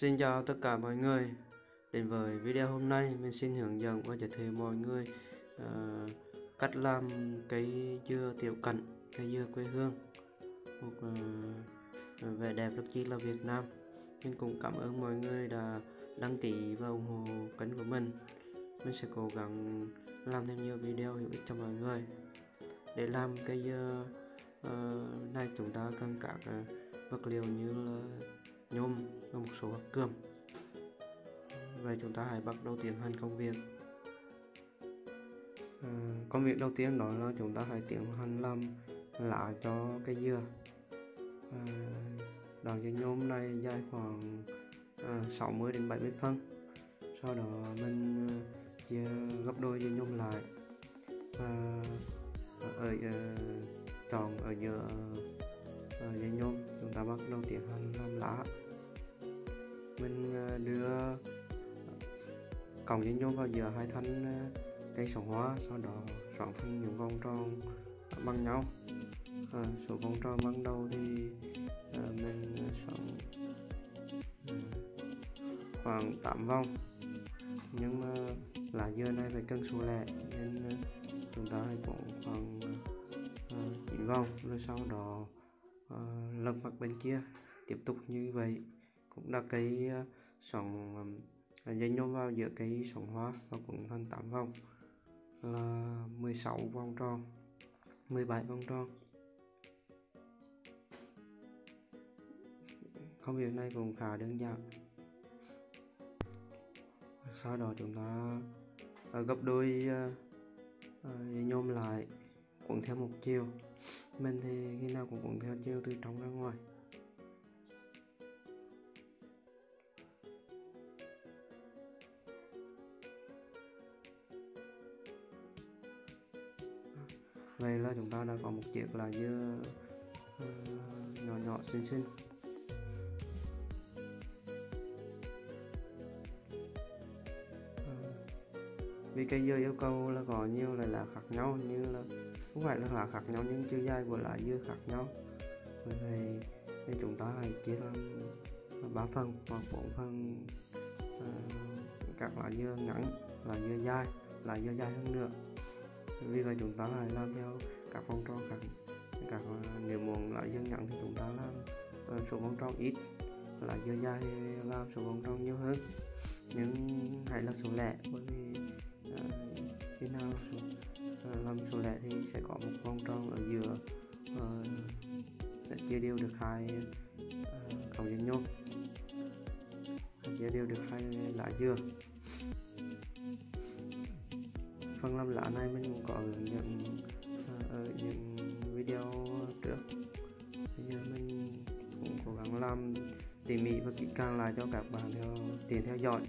Xin chào tất cả mọi người. Đến với video hôm nay mình xin hướng dẫn và giới thiệu mọi người cách làm cây dừa tiểu cảnh, cây dừa quê hương, một vẻ đẹp rất chi là Việt Nam. Mình cũng cảm ơn mọi người đã đăng ký và ủng hộ kênh của mình. Mình sẽ cố gắng làm thêm nhiều video hữu ích cho mọi người. Để làm cây dừa này chúng ta cần các vật liệu như là nhôm và một số hạt cườm. Vậy chúng ta hãy bắt đầu tiến hành công việc. Công việc đầu tiên đó là chúng ta hãy tiến hành làm lá cho cây dừa. Đoạn dây nhôm này dài khoảng 60 đến 70 phân. Sau đó mình chia gấp đôi dây nhôm lại và tròn ở giữa dây nhôm chúng ta bắt đầu tiến hành làm lá. Mình đưa cọng dây nhôm vào giữa hai thanh cây sổ hóa, sau đó xoắn thành những vòng tròn bằng nhau. Số vòng tròn ban đầu thì mình xoắn khoảng 8 vòng, nhưng mà lá dừa này phải cân số lẻ nên chúng ta hãy bỏ khoảng 9 vòng, rồi sau đó lật mặt bên kia tiếp tục như vậy. Cũng đặt cái sòng dây nhôm vào giữa cái sòng hoa và cũng thành 8 vòng là 16 vòng tròn, 17 vòng tròn. Công việc này cũng khá đơn giản. Sau đó chúng ta gấp đôi dây nhôm lại, cuộn theo một chiều. Mình thì khi nào cũng cuộn theo chiều từ trong ra ngoài. Vậy là chúng ta đã có một chiếc lá dừa nhỏ nhỏ xinh xinh. Vì cây dừa yêu cầu là có nhiều loại lá khác nhau, như là không phải là lá khác nhau nhưng chiều dài của lá dừa khác nhau. Vì vậy thì chúng ta hãy chia thành 3 phần hoặc 4 phần các lá dừa ngắn, lá dừa dài hơn nữa. Vì vậy chúng ta hãy làm theo các vòng tròn khác. Nếu muốn lá dừa ngắn thì chúng ta làm số vòng tròn ít, lá dừa dài thì làm số vòng tròn nhiều hơn, nhưng hãy là số lẻ, bởi vì khi nào làm số lẻ thì sẽ có một vòng tròn ở giữa chia đều được hai cọng dây nhôm, chia đều được hai lá dừa. Phần làm lá này mình cũng có hướng dẫn ở những video trước. Bây giờ mình cũng cố gắng làm tỉ mỉ và kỹ càng lại cho các bạn theo dõi.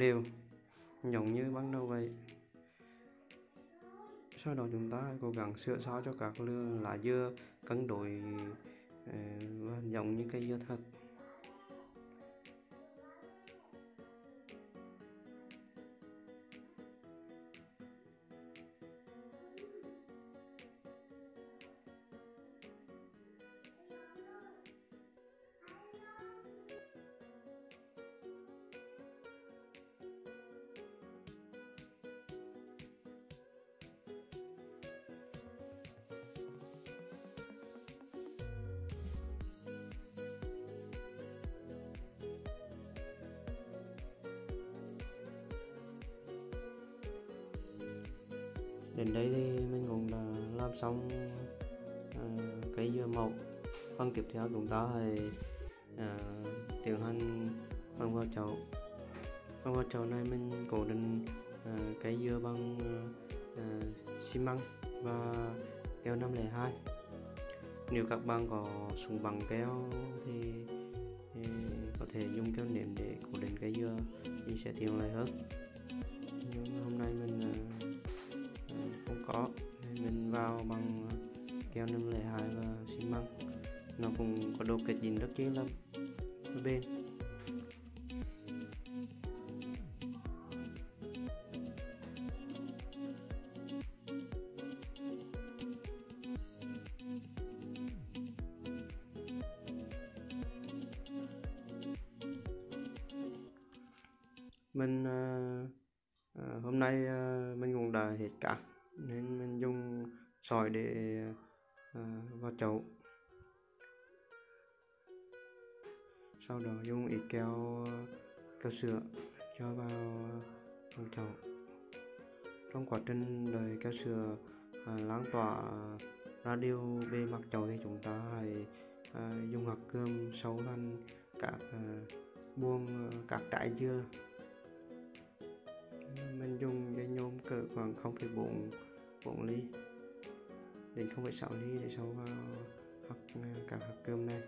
đều, giống như ban đầu vậy. Sau đó chúng ta cố gắng sửa sao cho các lá dưa cân đối và giống như cây dưa thật. Đến đây thì mình cũng đã làm xong cây dưa màu. Phần tiếp theo chúng ta thì tiến hành phần vào chậu. Phần vào chậu này mình cố định cây dưa bằng xi măng và keo 502. Nếu các bạn có súng bằng keo thì có thể dùng keo nệm để cố định cây dưa thì sẽ tiện lợi hơn. Nhưng hôm nay mình nên mình vào bằng keo 502 và xi măng. Nó cũng có độ kết dính rất kỹ lắm bên. Mình hôm nay mình cũng đã hết cả nên mình dùng sỏi để vào chậu, sau đó dùng ít keo sữa cho vào chậu. Trong quá trình đợi keo sữa lan tỏa ra đều bề mặt chậu thì chúng ta hãy dùng hạt cơm xấu thành các buông các trái dưa. Mình dùng dây nhôm cỡ khoảng 0,4 ly đến 0,6 ly để sâu vào cả hạt cơm này.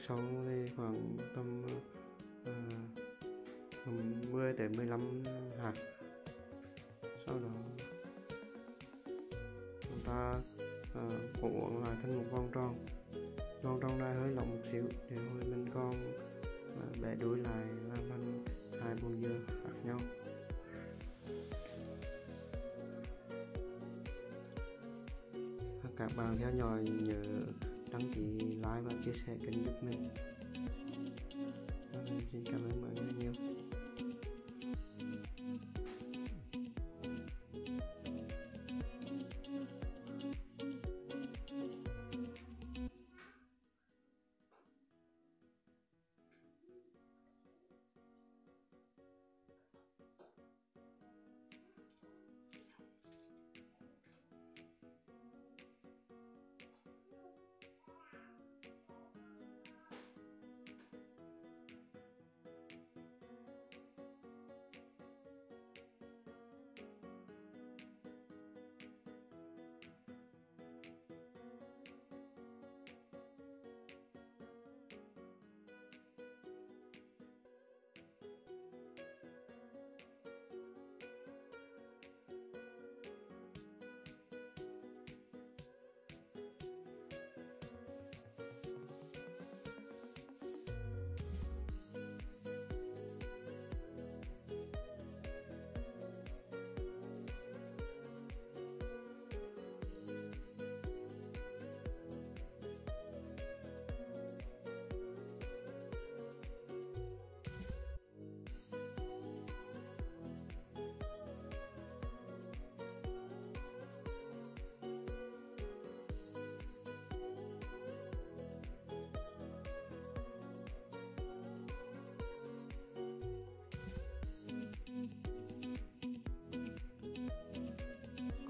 Sâu thì khoảng tầm 10 tới 15 hạt. Sau đó chúng ta cũng uốn lại thành một vòng tròn. Vòng tròn này hơi lỏng một xíu để hồi mình con bẻ đuôi lại làm thành hai buồng dưa khác nhau. Các bạn theo dõi nhớ đăng ký, like và chia sẻ kênh giúp mình. Mình xin cảm ơn mọi người nhiều.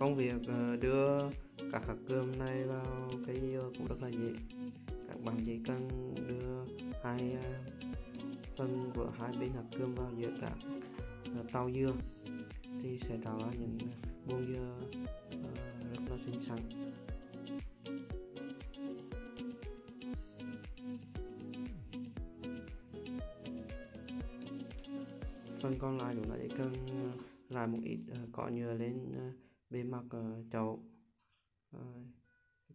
Công việc đưa các hạt cơm này vào cây dưa cũng rất là dễ. Các bạn chỉ cần đưa hai phần của hai bên hạt cơm vào giữa các tàu dưa thì sẽ tạo ra những buông dưa rất nó xinh xắn. Phần còn lại chúng ta chỉ cần rải một ít cỏ nhựa lên bề mặt chậu.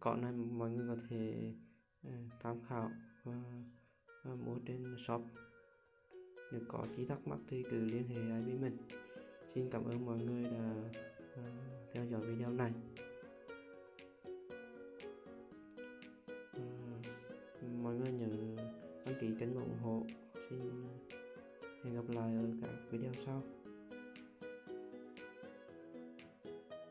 Cỏ này mọi người có thể tham khảo và mua trên shop. Nếu có chi thắc mắc thì cứ liên hệ ai với mình. Xin cảm ơn mọi người đã theo dõi video này. Mọi người nhớ đăng ký kênh và ủng hộ. Xin hẹn gặp lại ở các video sau.